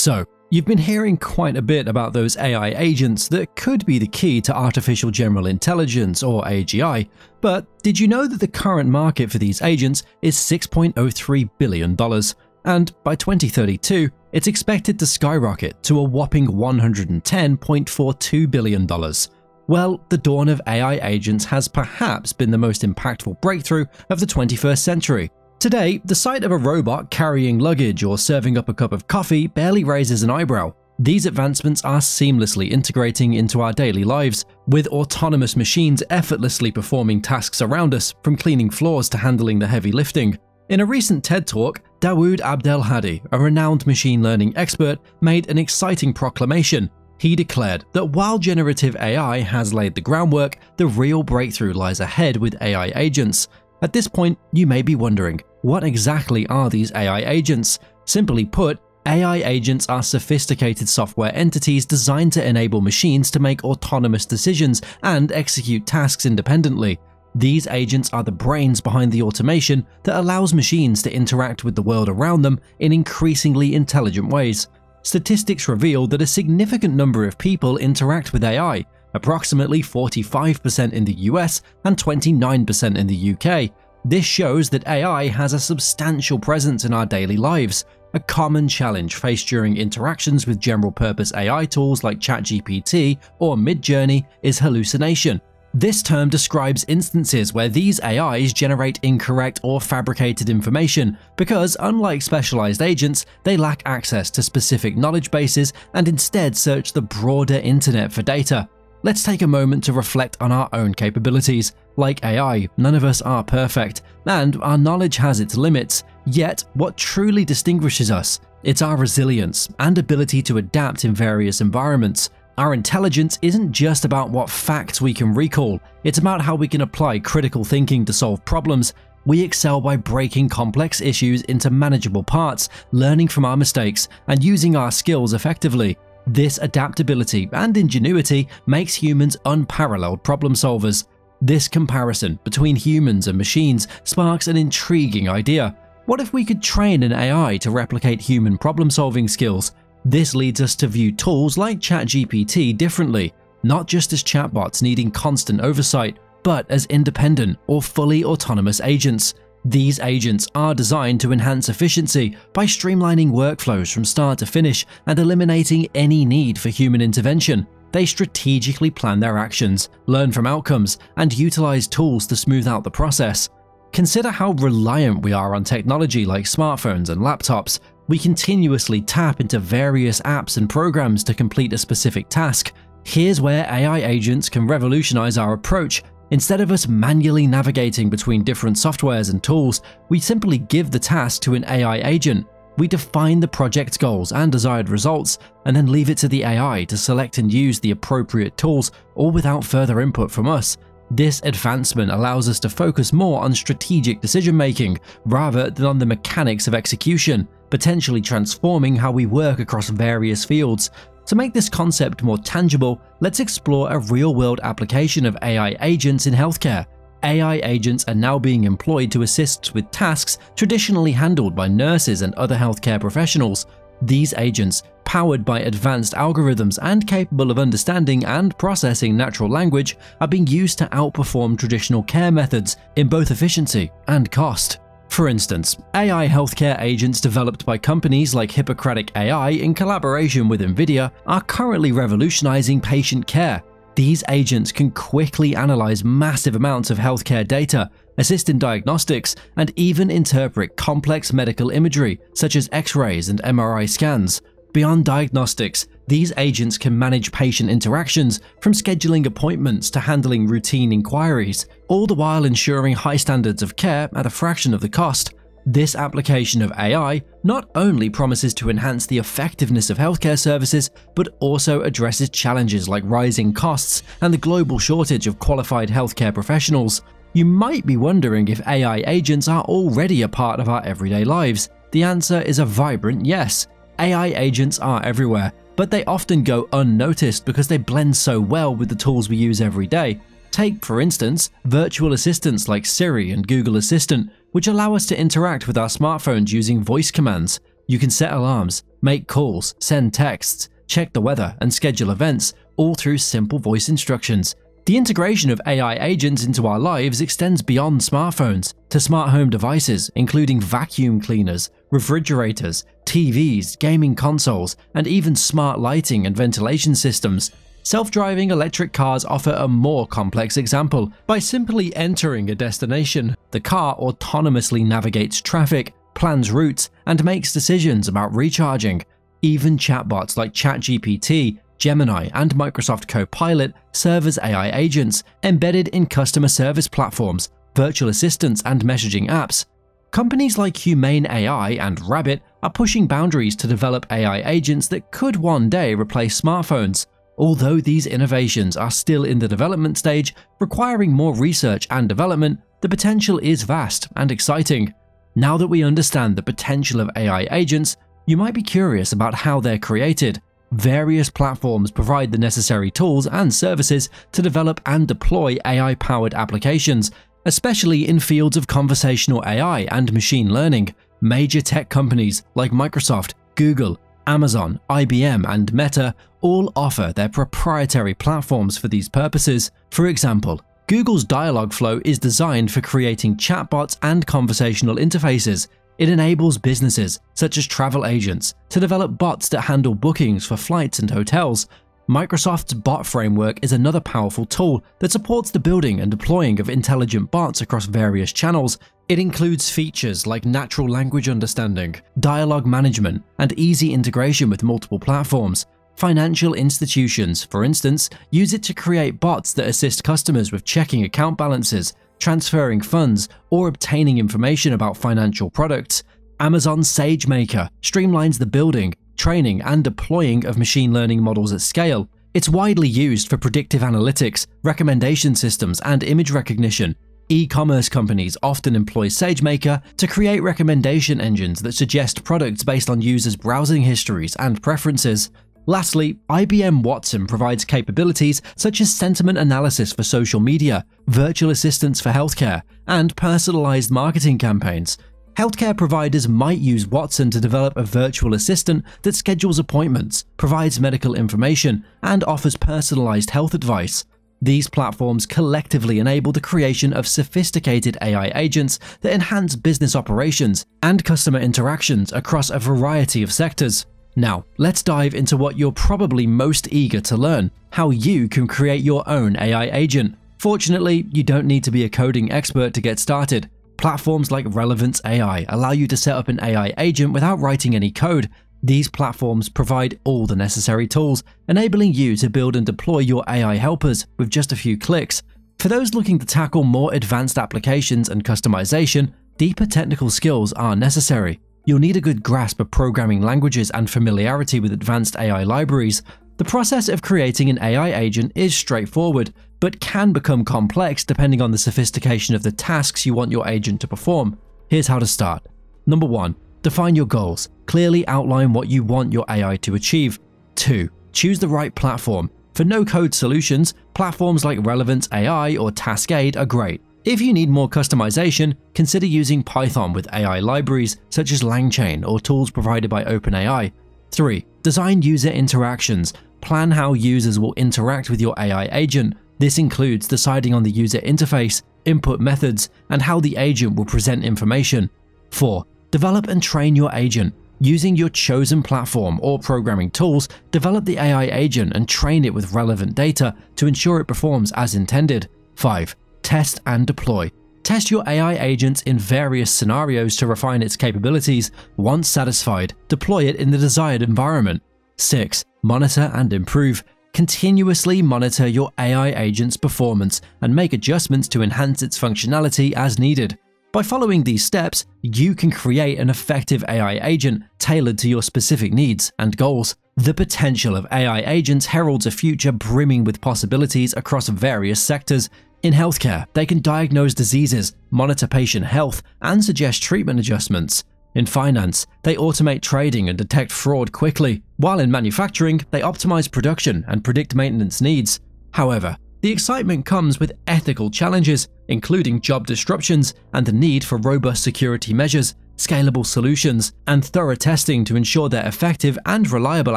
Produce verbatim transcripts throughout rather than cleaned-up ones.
So, you've been hearing quite a bit about those A I agents that could be the key to artificial general intelligence, or A G I, but did you know that the current market for these agents is six point oh three billion dollars, and by twenty thirty-two, it's expected to skyrocket to a whopping one hundred ten point four two billion dollars. Well, the dawn of A I agents has perhaps been the most impactful breakthrough of the twenty-first century. Today, the sight of a robot carrying luggage or serving up a cup of coffee barely raises an eyebrow. These advancements are seamlessly integrating into our daily lives, with autonomous machines effortlessly performing tasks around us, from cleaning floors to handling the heavy lifting. In a recent TED Talk, Dawood Abdelhadi, a renowned machine learning expert, made an exciting proclamation. He declared that while generative A I has laid the groundwork, the real breakthrough lies ahead with A I agents. At this point, you may be wondering, what exactly are these A I agents? Simply put, A I agents are sophisticated software entities designed to enable machines to make autonomous decisions and execute tasks independently. These agents are the brains behind the automation that allows machines to interact with the world around them in increasingly intelligent ways. Statistics reveal that a significant number of people interact with A I, approximately forty-five percent in the U S and twenty-nine percent in the U K. This shows that A I has a substantial presence in our daily lives. A common challenge faced during interactions with general-purpose A I tools like ChatGPT or Midjourney is hallucination. This term describes instances where these A Is generate incorrect or fabricated information because, unlike specialized agents, they lack access to specific knowledge bases and instead search the broader internet for data. Let's take a moment to reflect on our own capabilities. Like A I, none of us are perfect, and our knowledge has its limits. Yet, what truly distinguishes us? It's our resilience and ability to adapt in various environments. Our intelligence isn't just about what facts we can recall, it's about how we can apply critical thinking to solve problems. We excel by breaking complex issues into manageable parts, learning from our mistakes, and using our skills effectively. This adaptability and ingenuity makes humans unparalleled problem solvers. This comparison between humans and machines sparks an intriguing idea. What if we could train an A I to replicate human problem-solving skills? This leads us to view tools like ChatGPT differently, not just as chatbots needing constant oversight, but as independent or fully autonomous agents. These agents are designed to enhance efficiency by streamlining workflows from start to finish and eliminating any need for human intervention. They strategically plan their actions, learn from outcomes, and utilize tools to smooth out the process. Consider how reliant we are on technology like smartphones and laptops. We continuously tap into various apps and programs to complete a specific task. Here's where A I agents can revolutionize our approach. Instead of us manually navigating between different softwares and tools, we simply give the task to an A I agent. We define the project goals and desired results, and then leave it to the A I to select and use the appropriate tools, all without further input from us. This advancement allows us to focus more on strategic decision-making, rather than on the mechanics of execution, potentially transforming how we work across various fields. To make this concept more tangible, let's explore a real-world application of A I agents in healthcare. A I agents are now being employed to assist with tasks traditionally handled by nurses and other healthcare professionals. These agents, powered by advanced algorithms and capable of understanding and processing natural language, are being used to outperform traditional care methods in both efficiency and cost. For instance, A I healthcare agents developed by companies like Hippocratic A I in collaboration with NVIDIA are currently revolutionizing patient care. These agents can quickly analyze massive amounts of healthcare data, assist in diagnostics, and even interpret complex medical imagery such as X-rays and M R I scans. Beyond diagnostics, these agents can manage patient interactions, from scheduling appointments to handling routine inquiries, all the while ensuring high standards of care at a fraction of the cost. This application of A I not only promises to enhance the effectiveness of healthcare services, but also addresses challenges like rising costs and the global shortage of qualified healthcare professionals. You might be wondering if A I agents are already a part of our everyday lives. The answer is a vibrant yes. A I agents are everywhere, but they often go unnoticed because they blend so well with the tools we use every day. Take, for instance, virtual assistants like Siri and Google Assistant, which allow us to interact with our smartphones using voice commands. You can set alarms, make calls, send texts, check the weather, and schedule events, all through simple voice instructions. The integration of A I agents into our lives extends beyond smartphones to smart home devices, including vacuum cleaners, refrigerators, T Vs, gaming consoles, and even smart lighting and ventilation systems. Self-driving electric cars offer a more complex example. By simply entering a destination, the car autonomously navigates traffic, plans routes, and makes decisions about recharging. Even chatbots like ChatGPT, Gemini, and Microsoft Copilot serve as A I agents embedded in customer service platforms, virtual assistants, and messaging apps. Companies like Humane A I and Rabbit are pushing boundaries to develop A I agents that could one day replace smartphones. Although these innovations are still in the development stage, requiring more research and development, the potential is vast and exciting. Now that we understand the potential of A I agents, you might be curious about how they're created. Various platforms provide the necessary tools and services to develop and deploy A I-powered applications, especially in fields of conversational A I and machine learning. Major tech companies like Microsoft, Google, Amazon, I B M, and Meta all offer their proprietary platforms for these purposes. For example, Google's Dialogflow is designed for creating chatbots and conversational interfaces. It enables businesses, such as travel agents, to develop bots that handle bookings for flights and hotels. Microsoft's Bot Framework is another powerful tool that supports the building and deploying of intelligent bots across various channels. It includes features like natural language understanding, dialogue management, and easy integration with multiple platforms. Financial institutions, for instance, use it to create bots that assist customers with checking account balances, transferring funds, or obtaining information about financial products. Amazon SageMaker streamlines the building, training, and deploying of machine learning models at scale. It's widely used for predictive analytics, recommendation systems, and image recognition. E-commerce companies often employ SageMaker to create recommendation engines that suggest products based on users' browsing histories and preferences. Lastly, I B M Watson provides capabilities such as sentiment analysis for social media, virtual assistants for healthcare, and personalized marketing campaigns. Healthcare providers might use Watson to develop a virtual assistant that schedules appointments, provides medical information, and offers personalized health advice. These platforms collectively enable the creation of sophisticated A I agents that enhance business operations and customer interactions across a variety of sectors. Now, let's dive into what you're probably most eager to learn: how you can create your own A I agent. Fortunately, you don't need to be a coding expert to get started. Platforms like Relevance A I allow you to set up an A I agent without writing any code. These platforms provide all the necessary tools, enabling you to build and deploy your A I helpers with just a few clicks. For those looking to tackle more advanced applications and customization, deeper technical skills are necessary. You'll need a good grasp of programming languages and familiarity with advanced A I libraries. The process of creating an A I agent is straightforward, but can become complex depending on the sophistication of the tasks you want your agent to perform. Here's how to start. Number one, define your goals. Clearly outline what you want your A I to achieve. Two, choose the right platform. For no-code solutions, platforms like Relevance A I or Taskade are great. If you need more customization, consider using Python with A I libraries such as LangChain or tools provided by OpenAI. three. Design user interactions. Plan how users will interact with your A I agent. This includes deciding on the user interface, input methods, and how the agent will present information. four. Develop and train your agent. Using your chosen platform or programming tools, develop the A I agent and train it with relevant data to ensure it performs as intended. five. Test and deploy. Test your A I agents in various scenarios to refine its capabilities. Once satisfied, deploy it in the desired environment. six. Monitor and improve. Continuously monitor your A I agent's performance and make adjustments to enhance its functionality as needed. By following these steps, you can create an effective A I agent tailored to your specific needs and goals. The potential of A I agents heralds a future brimming with possibilities across various sectors. In healthcare, they can diagnose diseases, monitor patient health, and suggest treatment adjustments. In finance, they automate trading and detect fraud quickly, while in manufacturing, they optimize production and predict maintenance needs. However, the excitement comes with ethical challenges, including job disruptions and the need for robust security measures. scalable solutions, and thorough testing to ensure their effective and reliable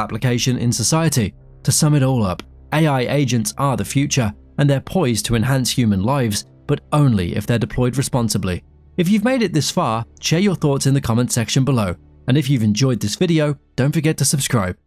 application in society. To sum it all up, A I agents are the future, and they're poised to enhance human lives, but only if they're deployed responsibly. If you've made it this far, share your thoughts in the comment section below. And if you've enjoyed this video, don't forget to subscribe.